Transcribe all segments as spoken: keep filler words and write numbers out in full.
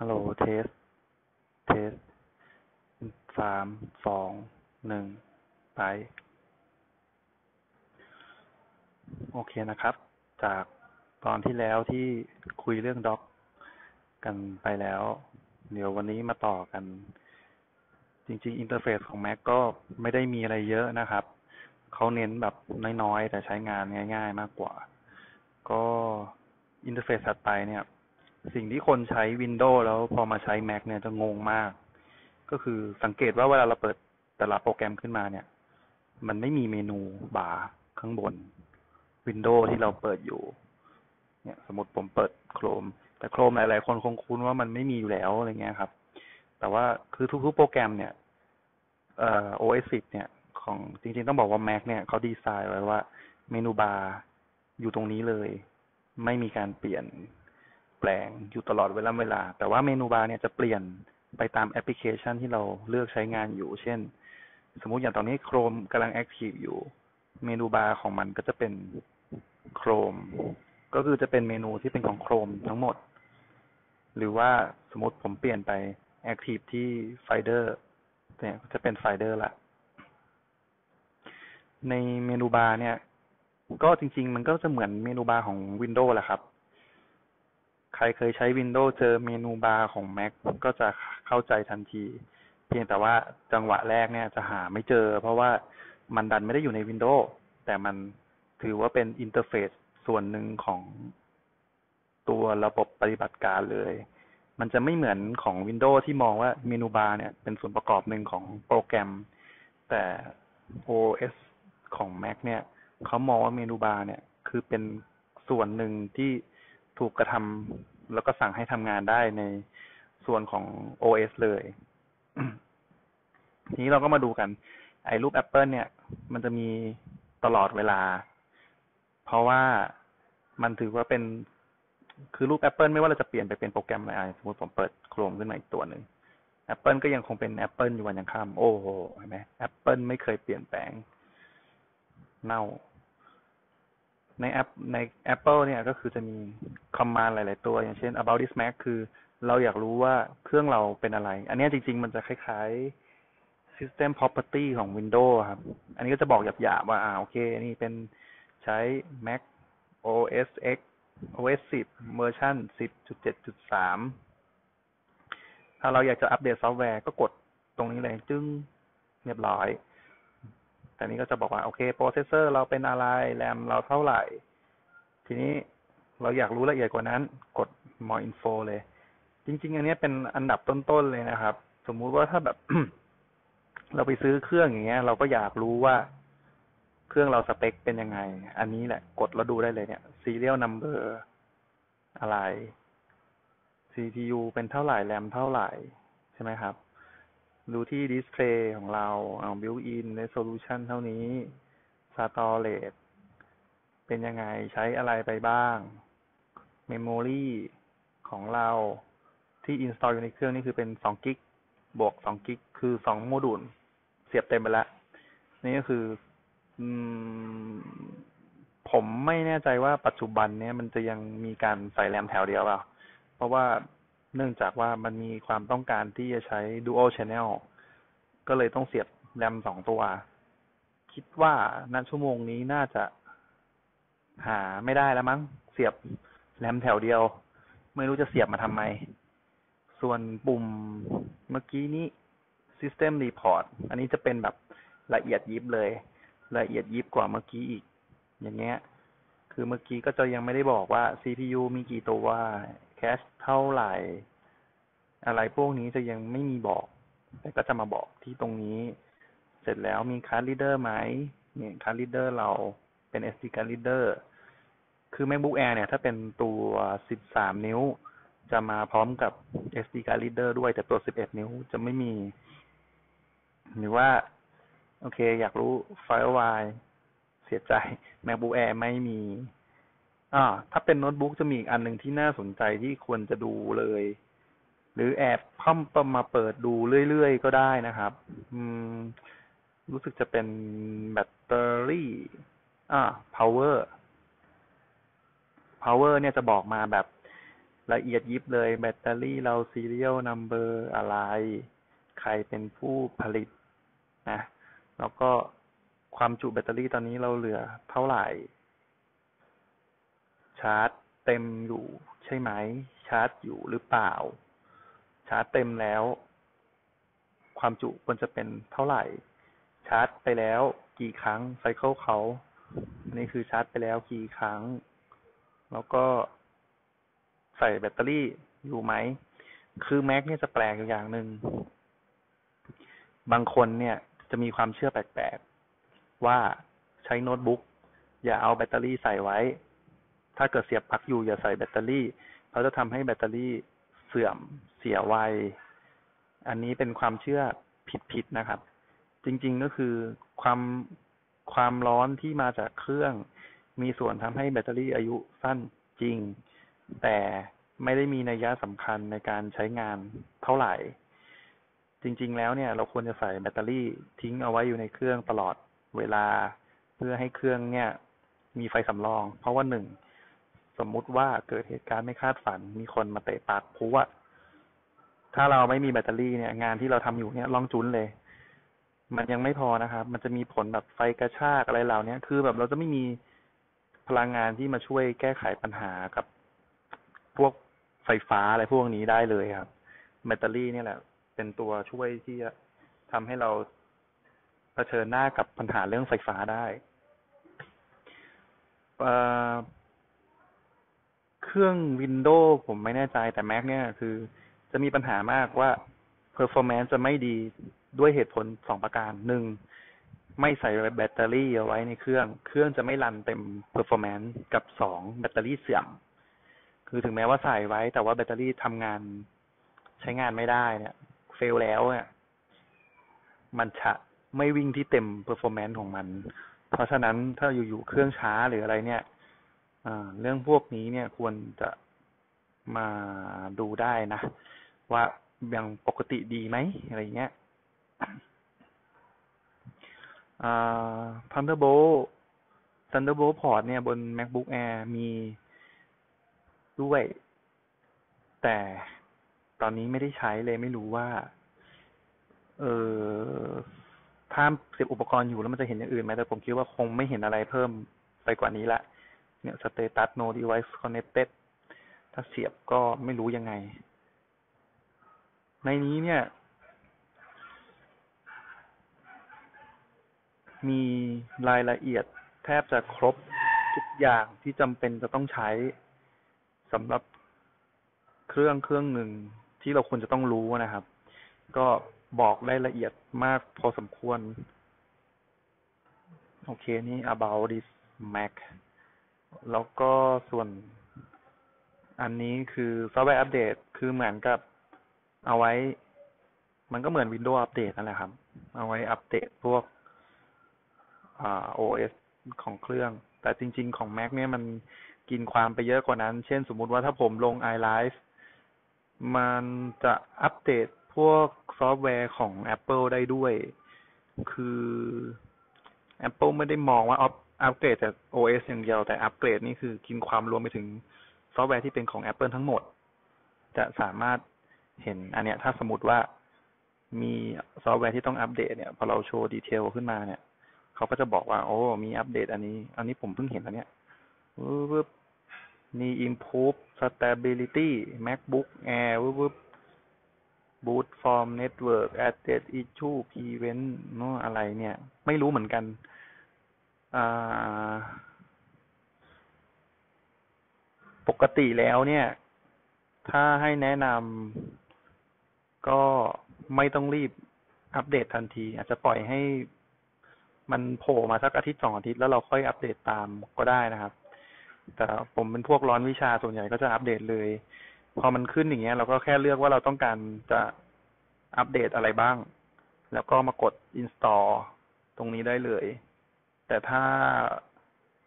ฮัลโหลเทสเทสสามสองหนึ่งไปโอเคนะครับจากตอนที่แล้วที่คุยเรื่องด็อกกันไปแล้วเดี๋ยววันนี้มาต่อกันจริงๆอินเทอร์เฟซของ Mac ก็ไม่ได้มีอะไรเยอะนะครับเขาเน้นแบบน้อยๆแต่ใช้งานง่ายๆมากกว่าก็อินเทอร์เฟซถัดไปเนี่ยสิ่งที่คนใช้ Windows แล้วพอมาใช้ Mac เนี่ยจะงงมากก็คือสังเกตว่าเวลาเราเปิดแต่ละโปรแกรมขึ้นมาเนี่ยมันไม่มีเมนูบาร์ข้างบน Windows ที่เราเปิดอยู่เนี่ยสมมติผมเปิด Chrome แต่ Chrome หลายๆคนคงคุ้นว่ามันไม่มีอยู่แล้วอะไรเงี้ยครับแต่ว่าคือทุกๆโปรแกรมเนี่ยเอ่อ โอ เอส สิบเนี่ยของจริงๆต้องบอกว่า Mac เนี่ยเขาดีไซน์ไว้ว่าเมนูบาร์อยู่ตรงนี้เลยไม่มีการเปลี่ยนแปลงอยู่ตลอดเวลาเวลาแต่ว่าเมนูบาร์เนี่ยจะเปลี่ยนไปตามแอปพลิเคชันที่เราเลือกใช้งานอยู่เช่นสมมุติอย่างตอนนี้ Chrome กำลัง Active อยู่เมนูบาร์ของมันก็จะเป็น Chrome ก็คือจะเป็นเมนูที่เป็นของ Chrome ทั้งหมดหรือว่าสมมติผมเปลี่ยนไป Active ที่ไฟเดอร์เนี่ยจะเป็นไฟเดอร์ละในเมนูบาร์เนี่ยก็จริงๆมันก็จะเหมือนเมนูบาร์ของ Windows แหละครับใครเคยใช้ Windows เจอเมนูบาร์ของ Mac ก็จะเข้าใจทันทีเพียงแต่ว่าจังหวะแรกเนี่ยจะหาไม่เจอเพราะว่ามันดันไม่ได้อยู่ใน Windows แต่มันถือว่าเป็นอินเทอร์เฟซส่วนหนึ่งของตัวระบบปฏิบัติการเลยมันจะไม่เหมือนของ Windows ที่มองว่าเมนูบาร์เนี่ยเป็นส่วนประกอบหนึ่งของโปรแกรมแต่ โอ เอส ของ Mac เนี่ยเขามองว่าเมนูบาร์เนี่ยคือเป็นส่วนหนึ่งที่ถูกกระทำแล้วก็สั่งให้ทำงานได้ในส่วนของ โอ เอส เลย ทีนี้เราก็มาดูกันไอ้รูป Apple เนี่ยมันจะมีตลอดเวลาเพราะว่ามันถือว่าเป็นคือรูป Apple ไม่ว่าเราจะเปลี่ยนไปเป็นโปรแกรมอะไรสมมติผมเปิด Chrome ขึ้นมาอีกตัวหนึ่ง Apple ก็ยังคงเป็น Apple อยู่วันยังค่ำโอ้โหเห็นไหม Apple ไม่เคยเปลี่ยนแปลงเน่าในแอปใน Apple เนี่ยก็คือจะมีคอมมานด์หลายๆตัวอย่างเช่น about this Mac คือเราอยากรู้ว่าเครื่องเราเป็นอะไรอันนี้จริงๆมันจะคล้ายๆ system property ของ Windows ครับอันนี้ก็จะบอกหยาบๆว่าอ่าโอเคนี่เป็นใช้ Mac โอ เอส X โอ เอส สิบ เวอร์ชัน สิบจุดเจ็ดจุดสาม ถ้าเราอยากจะอัปเดตซอฟต์แวร์ก็กดตรงนี้เลยจึ้งเรียบร้อยแต่นี้ก็จะบอกว่าโอเคโปรเซสเซอร์เราเป็นอะไรแรมเราเท่าไหร่ทีนี้เราอยากรู้ละเอียดกว่านั้นกด more info เลยจริงๆอันนี้เป็นอันดับต้นๆเลยนะครับสมมุติว่าถ้าแบบ เราไปซื้อเครื่องอย่างเงี้ยเราก็อยากรู้ว่าเครื่องเราสเปคเป็นยังไงอันนี้แหละกดแล้วดูได้เลยเนี่ย serial number อะไร ซี พี ยู เป็นเท่าไหร่แรมเท่าไหร่ใช่ไหมครับดูที่ display ของเราเอา built-in resolution เท่านี้ storage เป็นยังไงใช้อะไรไปบ้าง memory ของเราที่ install อยู่ในเครื่องนี่คือเป็นสอง กิก บวกสอง กิก คือสองโมดูลเสียบเต็มไปแล้วนี่ก็คืออืมผมไม่แน่ใจว่าปัจจุบันเนี้ยมันจะยังมีการใส่แรมแถวเดียวเปล่าเพราะว่าเนื่องจากว่ามันมีความต้องการที่จะใช้ Dual Channel ก็เลยต้องเสียบแรมสองตัวคิดว่าณชั่วโมงนี้น่าจะหาไม่ได้แล้วมั้งเสียบแรมแถวเดียวไม่รู้จะเสียบมาทำไมส่วนปุ่มเมื่อกี้นี้ System Report อันนี้จะเป็นแบบละเอียดยิบเลยละเอียดยิบกว่าเมื่อกี้อีกอย่างเงี้ยคือเมื่อกี้ก็จะยังไม่ได้บอกว่า ซี พี ยู มีกี่ตัวแคชเท่าไหร่อะไรพวกนี้จะยังไม่มีบอกแต่ก็จะมาบอกที่ตรงนี้เสร็จแล้วมีคัสลีดเดอร์ไหมเนี่ยคัสลีดเดอร์เราเป็น เอส ดี คัสลีดเดอร์คือ MacBook Air เนี่ยถ้าเป็นตัว สิบสาม นิ้วจะมาพร้อมกับ เอส ดี คัสลีดเดอร์ด้วยแต่ตัว สิบเอ็ด นิ้วจะไม่มีหรือว่าโอเคอยากรู้ Firewire เสียใจ MacBook Air ไม่มีอ่าถ้าเป็นโน้ตบุ๊กจะมีอีกอันหนึ่งที่น่าสนใจที่ควรจะดูเลยหรือแอบพ่อมมาเปิดดูเรื่อยๆก็ได้นะครับอืมรู้สึกจะเป็นแบตเตอรี่อ่า power power เนี่ยจะบอกมาแบบ ละเอียดยิบเลยแบตเตอรี่เรา serial number อะไรใครเป็นผู้ผลิตนะแล้วก็ความจุแบตเตอรี่ตอนนี้เราเหลือเท่าไหร่ชาร์จเต็มอยู่ใช่ไหมชาร์จอยู่หรือเปล่าชาร์จเต็มแล้วความจุควรจะเป็นเท่าไหร่ชาร์จไปแล้วกี่ครั้งไซเคิลเขาอันนี้คือชาร์จไปแล้วกี่ครั้งแล้วก็ใส่แบตเตอรี่อยู่ไหมคือแม็กเนี่ยจะแปลกอย่างหนึ่งบางคนเนี่ยจะมีความเชื่อแปลกๆว่าใช้โน้ตบุ๊กอย่าเอาแบตเตอรี่ใส่ไว้ถ้าเกิดเสียบปลั๊กอยู่อย่าใส่แบตเตอรี่เพราะจะทำให้แบตเตอรี่เสื่อมเสียไวอันนี้เป็นความเชื่อผิดๆนะครับจริงๆก็คือความความร้อนที่มาจากเครื่องมีส่วนทำให้แบตเตอรี่อายุสั้นจริงแต่ไม่ได้มีนัยยะสำคัญในการใช้งานเท่าไหร่จริงๆแล้วเนี่ยเราควรจะใส่แบตเตอรี่ทิ้งเอาไว้อยู่ในเครื่องตลอดเวลาเพื่อให้เครื่องเนี่ยมีไฟสำรองเพราะว่าหนึ่งสมมุติว่าเกิดเหตุการณ์ไม่คาดฝันมีคนมาเตะปากเพราะว่าถ้าเราไม่มีแบตเตอรี่เนี่ยงานที่เราทำอยู่เนี่ยล่องจุ้นเลยมันยังไม่พอนะครับมันจะมีผลแบบไฟกระชากอะไรเหล่านี้คือแบบเราจะไม่มีพลังงานที่มาช่วยแก้ไขปัญหากับพวกไฟฟ้าอะไรพวกนี้ได้เลยครับแบตเตอรี่เนี่ยแหละเป็นตัวช่วยที่จะทำให้เราเผชิญหน้ากับปัญหาเรื่องไฟฟ้าได้เครื่อง Windows ผมไม่แน่ใจแต่ Mac เนี่ยคือจะมีปัญหามากว่า performance จะไม่ดีด้วยเหตุผลสองประการหนึ่งไม่ใส่แบตเตอรี่เอาไว้ในเครื่องเครื่องจะไม่รันเต็ม performance กับสองแบตเตอรี่เสื่อมคือถึงแม้ว่าใส่ไว้แต่ว่าแบตเตอรี่ทำงานใช้งานไม่ได้เนี่ยเฟลแล้วเนี่ยมันจะไม่วิ่งที่เต็ม performance ของมันเพราะฉะนั้นถ้าอยู่ๆเครื่องช้าหรืออะไรเนี่ยเรื่องพวกนี้เนี่ยควรจะมาดูได้นะว่ายังปกติดีไหมอะไรเงี้ยThunderbolt Thunderbolt Port เนี่ยบน MacBook Air มีด้วยแต่ตอนนี้ไม่ได้ใช้เลยไม่รู้ว่าเออถ้าเสียบอุปกรณ์อยู่แล้วมันจะเห็นอย่างอื่นไหมแต่ผมคิดว่าคงไม่เห็นอะไรเพิ่มไปกว่านี้ละเนี่ย Status No Device Connected ถ้าเสียบก็ไม่รู้ยังไงในนี้เนี่ยมีรายละเอียดแทบจะครบทุกอย่างที่จำเป็นจะต้องใช้สำหรับเครื่องเครื่องหนึ่งที่เราควรจะต้องรู้นะครับก็บอกได้ละเอียดมากพอสมควรโอเคนี่ about this Mac แล้วก็ส่วนอันนี้คือซอฟต์แวร์อัปเดตคือเหมือนกับเอาไว้มันก็เหมือน Windows อัปเดตนั่นแหละครับเอาไว้อัปเดตพวกอ่า โอ เอส ของเครื่องแต่จริงๆของ Mac เนี่ยมันกินความไปเยอะกว่านั้นเช่นสมมุติว่าถ้าผมลง iLive มันจะอัปเดตพวกซอฟต์แวร์ของ Apple ได้ด้วยคือ Apple ไม่ได้มองว่าอัปเกรดแต่ โอ เอส อย่างเดียวแต่อัปเกรดนี่คือกินความรวมไปถึงซอฟต์แวร์ที่เป็นของ Apple ทั้งหมดจะสามารถเห็นอันเนี้ยถ้าสมมติว่ามีซอฟต์แวร์ที่ต้องอัปเดตเนี่ยพอเราโชว์ดีเทลขึ้นมาเนี่ยเขาก็จะบอกว่าโอ้มีอัปเดตอันนี้อันนี้ผมเพิ่งเห็นอันเนี้ยปึ๊บมี improve stability macbook air ปึ๊บ boot from network address issue prevent เนาะอะไรเนี่ยไม่รู้เหมือนกันอ่าปกติแล้วเนี่ยถ้าให้แนะนำก็ไม่ต้องรีบอัปเดตทันทีอาจจะปล่อยให้มันโผล่มาสักอาทิตย์สองอาทิตย์แล้วเราค่อยอัปเดตตามก็ได้นะครับแต่ผมเป็นพวกร้อนวิชาส่วนใหญ่ก็จะอัปเดตเลยพอมันขึ้นอย่างเงี้ยเราก็แค่เลือกว่าเราต้องการจะอัปเดตอะไรบ้างแล้วก็มากด install ตรงนี้ได้เลยแต่ถ้า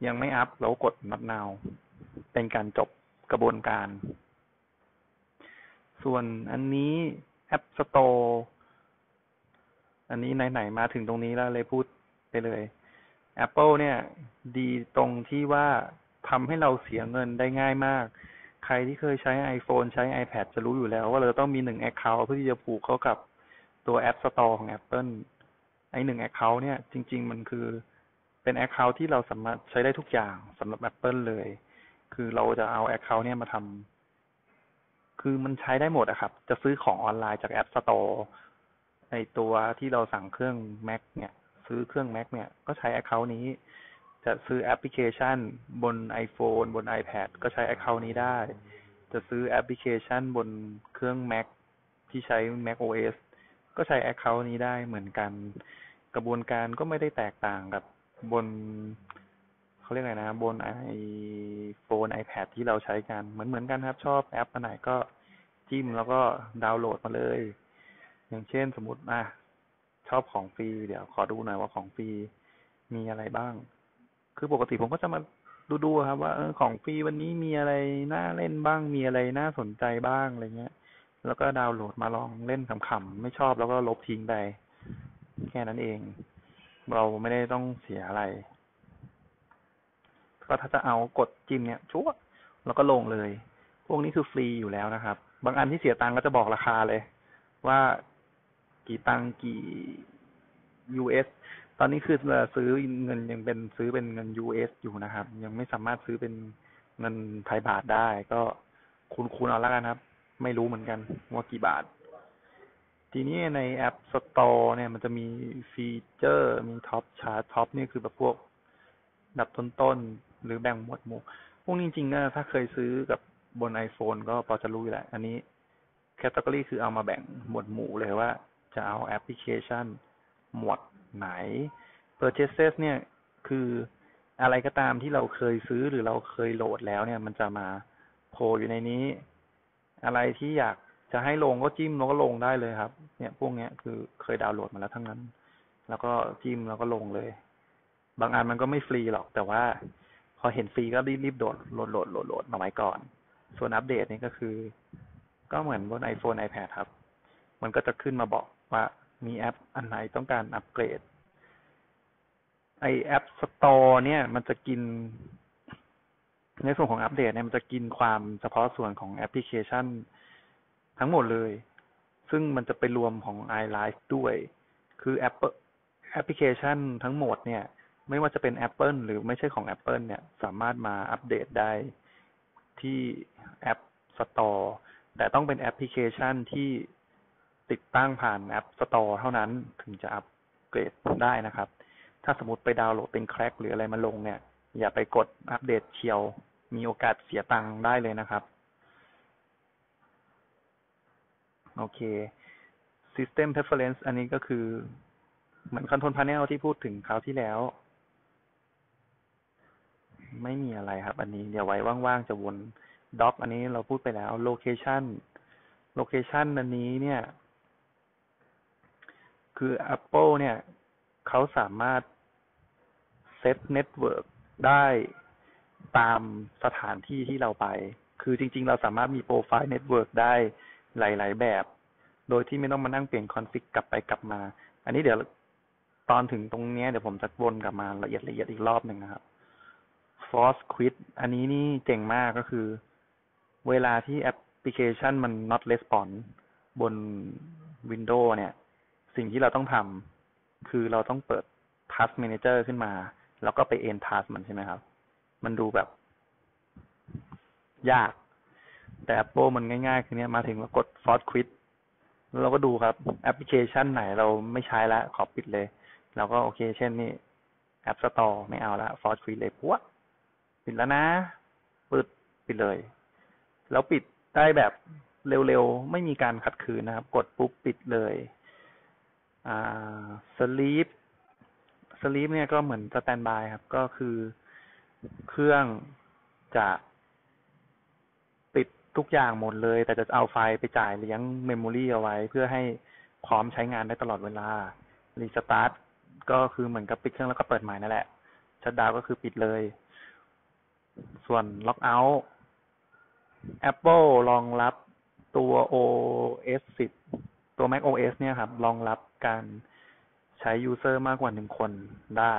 ยังไม่อัปเราก็กด not now เป็นการจบกระบวนการส่วนอันนี้ App Store อันนี้ไหนๆมาถึงตรงนี้แล้วเลยพูดไปเลย Apple เนี่ยดีตรงที่ว่าทำให้เราเสียเงินได้ง่ายมาก ใครที่เคยใช้ iPhone ใช้ iPad จะรู้อยู่แล้วว่าเราจะต้องมีหนึ่ง Account เพื่อที่จะผูกเข้ากับตัว App Store ของ Apple ไอ้หนึ่ง Account เนี่ยจริงๆมันคือเป็น Account ที่เราสามารถใช้ได้ทุกอย่างสำหรับ Apple เลยคือเราจะเอา Account เนี่ยมาทำคือมันใช้ได้หมดอะครับจะซื้อของออนไลน์จาก App Store ในตัวที่เราสั่งเครื่อง Mac เนี่ยซื้อเครื่อง Mac เนี่ยก็ใช้ Account นี้จะซื้อแอปพลิเคชันบน iPhone บน iPad ก็ใช้ Account นี้ได้จะซื้อแอปพลิเคชันบนเครื่อง Mac ที่ใช้ Mac โอ เอส ก็ใช้ Account นี้ได้เหมือนกันกระบวนการก็ไม่ได้แตกต่างกับบนเขาเรียกไงนะบน iPhone ไอแพด ที่เราใช้กันเหมือนเหมือนกันครับชอบแอปอันไหนก็จิ้มแล้วก็ดาวน์โหลดมาเลยอย่างเช่นสมมุติอ่ะชอบของฟรีเดี๋ยวขอดูหน่อยว่าของฟรีมีอะไรบ้างคือปกติผมก็จะมาดูๆครับว่าเออของฟรีวันนี้มีอะไรน่าเล่นบ้างมีอะไรน่าสนใจบ้างอะไรเงี้ยแล้วก็ดาวน์โหลดมาลองเล่นขำๆไม่ชอบแล้วก็ลบทิ้งไปแค่นั้นเองเราไม่ได้ต้องเสียอะไรก็ถ้าจะเอากดจิ้มเนี่ยชัวแล้วก็ลงเลยพวกนี้คือฟรีอยู่แล้วนะครับบางอันที่เสียตังค์ก็จะบอกราคาเลยว่ากี่ตังค์กี่ ยู เอส ตอนนี้คือซื้อเงินยังเป็นซื้อเป็นเงิน ยู เอส อยู่นะครับยังไม่สามารถซื้อเป็นเงินไทยบาทได้ก็คูณคูณเอาแล้วกันครับไม่รู้เหมือนกันว่ากี่บาททีนี้ในแอป Store เนี่ยมันจะมีฟีเจอร์มีท็อปชาร์ตท็อปนี่คือแบบพวกดับต้นๆหรือแบ่งหมวดหมู่พวกนี้จริงๆนะถ้าเคยซื้อกับบน iPhone ก็พอจะรู้อยู่แหละอันนี้แคตตากรีคือเอามาแบ่งหมวดหมู่เลยว่าจะเอาแอปพลิเคชันหมวดไหน Purchases เนี่ยคืออะไรก็ตามที่เราเคยซื้อหรือเราเคยโหลดแล้วเนี่ยมันจะมาโผล่อยู่ในนี้อะไรที่อยากจะให้ลงก็จิ้มแล้วก็ลงได้เลยครับเนี่ยพวกเนี้ยคือเคยดาวน์โหลดมาแล้วทั้งนั้นแล้วก็จิ้มแล้วก็ลงเลยบางอันมันก็ไม่ฟรีหรอกแต่ว่าพอเห็นฟรีก็รีบๆโหลดโหลดโหลดโหลดโหลดมาไว้ก่อนส่วนอัปเดตนี่ก็คือก็เหมือนบน iPhone ไอแพด ครับมันก็จะขึ้นมาบอกว่ามีแอปอันไหนต้องการอัปเกรดไอแอป Store เนี่ยมันจะกินในส่วนของอัปเดตเนี่ยมันจะกินความเฉพาะส่วนของแอปพลิเคชันทั้งหมดเลยซึ่งมันจะไปรวมของ iLife ด้วยคือแอปแอปพลิเคชันทั้งหมดเนี่ยไม่ว่าจะเป็น Apple หรือไม่ใช่ของ Apple เนี่ยสามารถมาอัปเดตได้ที่แอป Store แต่ต้องเป็นแอปพลิเคชันที่ติดตั้งผ่านแอป Store เท่านั้นถึงจะอัปเกรดได้นะครับถ้าสมมติไปดาวน์โหลดเป็นแคร็กหรืออะไรมาลงเนี่ยอย่าไปกดอัปเดตเชียวมีโอกาสเสียตังค์ได้เลยนะครับโอเค System Preference อันนี้ก็คือเหมือน Control Panel ที่พูดถึงคราวที่แล้วไม่มีอะไรครับอันนี้เดี๋ยวไว้ว่างๆจะวน Dock อันนี้เราพูดไปแล้ว Location Location อันนี้เนี่ยคือ Apple เนี่ยเขาสามารถ Set Network ได้ตามสถานที่ที่เราไปคือจริงๆเราสามารถมีโปรไฟล์ Network ได้หลายๆแบบโดยที่ไม่ต้องมานั่งเปลี่ยนคอนฟิกกลับไปกลับมาอันนี้เดี๋ยวตอนถึงตรงนี้เดี๋ยวผมจะวนกลับมาละเอียดละเอียดอีกรอบหนึ่งนะครับ Force Quit อันนี้นี่เจ๋งมากก็คือเวลาที่แอปพลิเคชันมัน not response บน Windows เนี่ยสิ่งที่เราต้องทำคือเราต้องเปิด Task Manager ขึ้นมาแล้วก็ไป end task มันใช่ไหมครับมันดูแบบยากแต่ Apple มันง่ายๆคือเนี้ยมาถึงเรากด Force Quit แล้วเราก็ดูครับแอปพลิเคชันไหนเราไม่ใช้แล้วขอปิดเลยแล้วก็โอเคเช่นนี่แอป Store ไม่เอาละ Force Quit เลยพวกปิดแล้วนะปิดปิดเลยแล้วปิดได้แบบเร็วๆไม่มีการขัดขืนนะครับกดปุ๊บปิดเลยอ่า Sleep Sleep เนี่ยก็เหมือน Standby ครับก็คือเครื่องจะทุกอย่างหมดเลยแต่จะเอาไฟล์ไปจ่ายเลี้ยงเมมโมรี่เอาไว้เพื่อให้พร้อมใช้งานได้ตลอดเวลารีสตาร์ทก็คือเหมือนกับปิดเครื่องแล้วก็เปิดใหม่นั่นแหละชัตดาวน์ก็คือปิดเลยส่วนล็อกเอาท์ Apple รองรับตัว โอ เอส สิบ ตัว Mac โอ เอส เนี่ยครับรองรับการใช้ยูเซอร์มากกว่าหนึ่งคนได้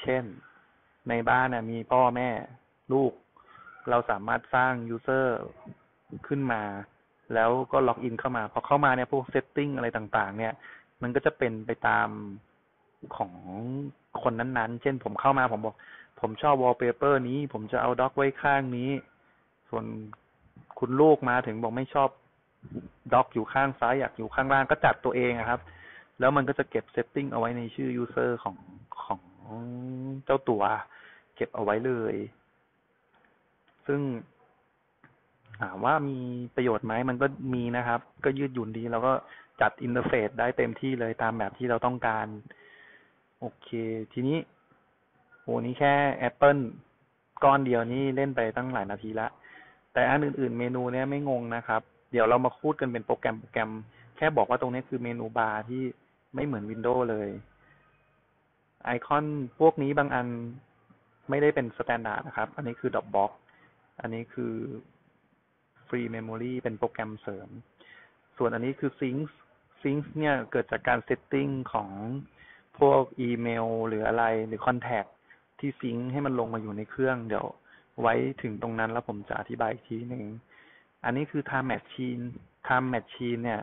เช่นในบ้านนะมีพ่อแม่ลูก เราสามารถสร้าง user ขึ้นมาแล้วก็ล็อกอินเข้ามาพอเข้ามาเนี่ยพวก setting อะไรต่างๆเนี่ยมันก็จะเป็นไปตามของคนนั้นๆเช่นผมเข้ามาผมบอกผมชอบ wallpaper นี้ผมจะเอาด็อกไว้ข้างนี้ส่วนคุณลูกมาถึงบอกไม่ชอบด็อกอยู่ข้างซ้ายอยากอยู่ข้างล่างก็จัดตัวเองครับแล้วมันก็จะเก็บ setting เอาไว้ในชื่อ user ของของเจ้าตัวเก็บเอาไว้เลยซึ่งถามว่ามีประโยชน์ไหมมันก็มีนะครับก็ยืดหยุ่นดีแล้วก็จัดอินเทอร์เฟซได้เต็มที่เลยตามแบบที่เราต้องการโอเคทีนี้โหนี่แค่ Apple ก้อนเดียวนี่เล่นไปตั้งหลายนาทีละแต่อันอื่นๆเมนูเนี่ยไม่งงนะครับเดี๋ยวเรามาคูดกันเป็นโปรแกรมโปรแกรมแค่บอกว่าตรงนี้คือเมนูบาร์ที่ไม่เหมือน Windows เลยไอคอนพวกนี้บางอันไม่ได้เป็นสแตนดาร์ดนะครับอันนี้คือ Dropbox อันนี้คือ Free Memory เป็นโปรแกรมเสริมส่วนอันนี้คือ Sync Sync เนี่ยเกิดจากการ setting ของพวกอีเมลหรืออะไรหรือ Contact ที่ Sync ให้มันลงมาอยู่ในเครื่องเดี๋ยวไว้ถึงตรงนั้นแล้วผมจะอธิบายอีกทีหนึ่งอันนี้คือ Time Machine Time Machine เนี่ย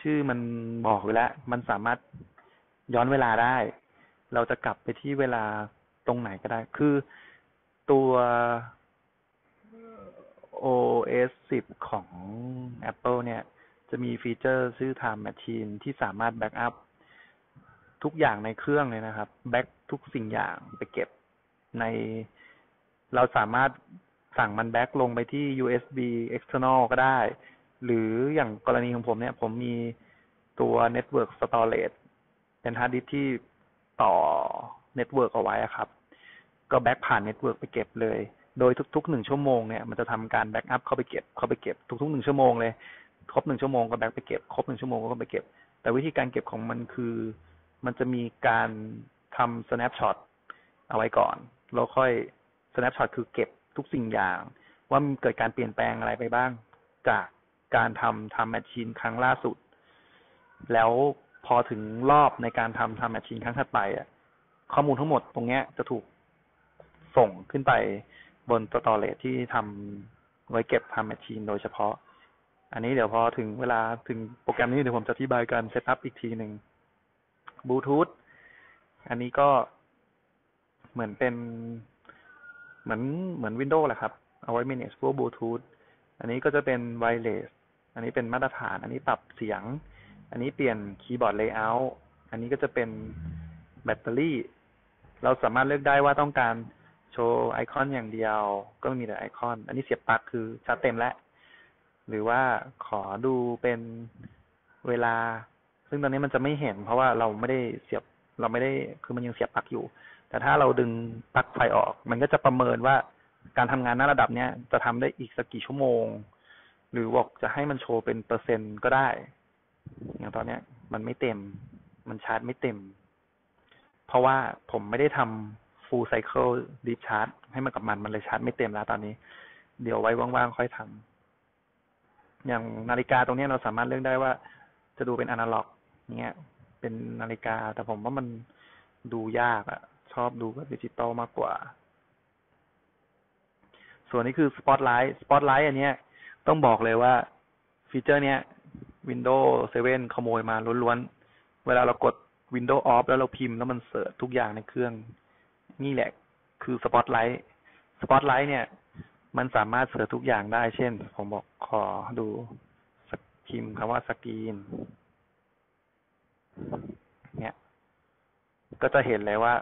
ชื่อมันบอกไว้แล้วมันสามารถย้อนเวลาได้เราจะกลับไปที่เวลาตรงไหนก็ได้คือตัว โอ เอส สิบ ของ Apple เนี่ยจะมีฟีเจอร์ชื่อ Time Machine ที่สามารถแบ็กอัพทุกอย่างในเครื่องเลยนะครับแบ็กทุกสิ่งอย่างไปเก็บในเราสามารถสั่งมันแบ็กลงไปที่ ยู เอส บี external ก็ได้หรืออย่างกรณีของผมเนี่ยผมมีตัว Network Storage เป็นฮาร์ดดิสก์ที่ต่อ Network เอาไว้ครับก็แบ็กผ่าน Network ไปเก็บเลยโดยทุกๆหนึ่งชั่วโมงเนี่ยมันจะทำการแบ็กอัพเข้าไปเก็บเข้าไปเก็บทุกๆหนึ่งชั่วโมงเลยครบหนึ่งชั่วโมงก็แบ็กไปเก็บครบหนึ่งชั่วโมงก็ไปเก็บแต่วิธีการเก็บของมันคือมันจะมีการทำ snapshot เอาไว้ก่อนแล้วค่อย snapshot คือเก็บทุกสิ่งอย่างว่ามันเกิดการเปลี่ยนแปลงอะไรไปบ้างจากการทำทำแมชชีนครั้งล่าสุดแล้วพอถึงรอบในการทำทำแมชชีนครั้งถัดไปอ่ะข้อมูลทั้งหมดตรงเนี้ยจะถูกส่งขึ้นไปบนสตอเรจที่ทำไว้เก็บทำแมชชีนโดยเฉพาะอันนี้เดี๋ยวพอถึงเวลาถึงโปรแกรมนี้เดี๋ยวผมจะอธิบายการเซตอัพอีกทีหนึ่งบลูทูธอันนี้ก็เหมือนเป็นเหมือนเหมือน Windows แหละครับเอาไว้ manage พวกบลูทูธอันนี้ก็จะเป็น wireless อันนี้เป็นมาตรฐานอันนี้ปรับเสียงอันนี้เปลี่ยนคีย์บอร์ด layout อันนี้ก็จะเป็นแบตเตอรี่เราสามารถเลือกได้ว่าต้องการโชว์ไอคอนอย่างเดียวก็มีแต่ไอคอนอันนี้เสียบปลั๊กคือชาร์จเต็มแล้วหรือว่าขอดูเป็นเวลาซึ่งตอนนี้มันจะไม่เห็นเพราะว่าเราไม่ได้เสียบเราไม่ได้คือมันยังเสียบปลั๊กอยู่แต่ถ้าเราดึงปลั๊กไฟออกมันก็จะประเมินว่าการทำงานณระดับเนี้ยจะทำได้อีกสักกี่ชั่วโมงหรือบอกจะให้มันโชว์เป็นเปอร์เซ็นต์ก็ได้อย่างตอนนี้มันไม่เต็มมันชาร์จไม่เต็มเพราะว่าผมไม่ได้ทำ full cycle deep charge ให้มันกับมันมันเลยชาร์จไม่เต็มแล้วตอนนี้เดี๋ยวไว้ว่างๆค่อยทำอย่างนาฬิกาตรงนี้เราสามารถเลือกได้ว่าจะดูเป็นอนาล็อกเนี้ยเป็นนาฬิกาแต่ผมว่ามันดูยากอะชอบดูแบบดิจิตอลมากกว่าส่วนนี้คือ Spotlight Spotlight อันเนี้ยต้องบอกเลยว่าฟีเจอร์เนี้ย Windows เซเว่น ขโมยมาล้วนๆเวลาเรากด Windows Off แล้วเราพิมพ์แล้วมันเสิร์ชทุกอย่างในเครื่องนี่แหละคือ Spotlight Spotlight เนี่ยมันสามารถเสิร์ชทุกอย่างได้เช่นผมบอกขอดูพิมพ์คำว่าสกรีนเนี่ยก็จะเห็นเลยว่า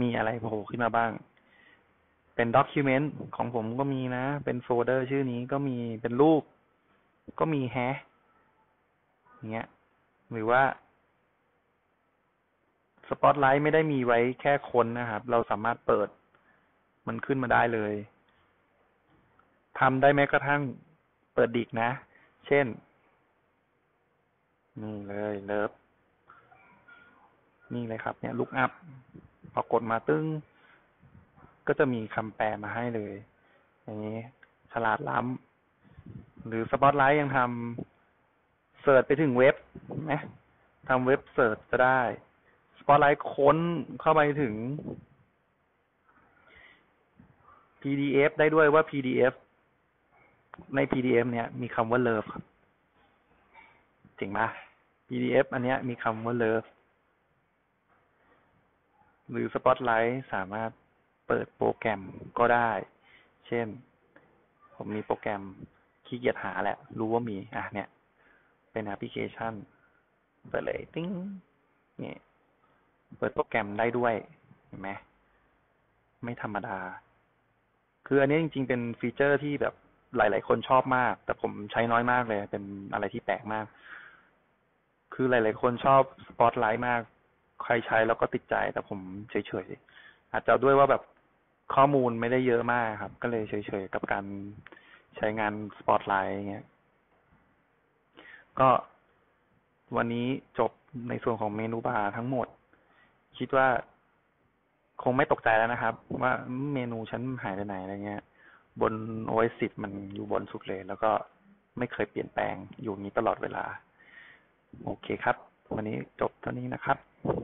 มีอะไรโผล่ขึ้นมาบ้างเป็นด็อกิวเมนต์ของผมก็มีนะเป็นโฟลเดอร์ชื่อนี้ก็มีเป็นรูปก็มีแฮะอย่างเงี้ยหรือว่าสปอตไลท์ไม่ได้มีไว้แค่คนนะครับเราสามารถเปิดมันขึ้นมาได้เลยทำได้แม้กระทั่งเปิดดิกนะเช่นนี่เลยเลิฟนี่เลยครับเนี่ยลุกอัพพอกดมาตึ้งก็จะมีคำแปลมาให้เลยอย่างนี้ฉลาดล้ำหรือสปอตไลท์ยังทำเสิร์ชไปถึงเว็บนะทำเว็บเสิร์ชจะได้สปอตไลท์ค้นเข้าไปถึง pdf ได้ด้วยว่า pdf ใน pdf เนี่ยมีคำว่า love ครับจริงปะ pdf อันเนี้ยมีคำว่า love หรือ spotlight สามารถเปิดโปรแกรมก็ได้เช่นผมมีโปรแกรมขี้เกียจหาแหละรู้ว่ามีอ่ะเนี่ยเป็นแอปพลิเคชันเปิดเลยติ้งนี่เปิดโปรแกรมได้ด้วยเห็นไหมไม่ธรรมดาคืออันนี้จริงๆเป็นฟีเจอร์ที่แบบหลายๆคนชอบมากแต่ผมใช้น้อยมากเลยเป็นอะไรที่แปลกมากคือหลายๆคนชอบ Spotlight มากใครใช้แล้วก็ติดใจแต่ผมเฉยๆอาจจะด้วยว่าแบบข้อมูลไม่ได้เยอะมากครับก็เลยเฉยๆกับการใช้งาน Spotlight อย่างเงี้ยก็วันนี้จบในส่วนของเมนูบาร์ทั้งหมดคิดว่าคงไม่ตกใจแล้วนะครับว่าเมนูฉันหายไปไหนอะไรเงี้ยบน โอ เอส สิบมันอยู่บนสุดเลยแล้วก็ไม่เคยเปลี่ยนแปลงอยู่นี้ตลอดเวลาโอเคครับวันนี้จบเท่านี้นะครับ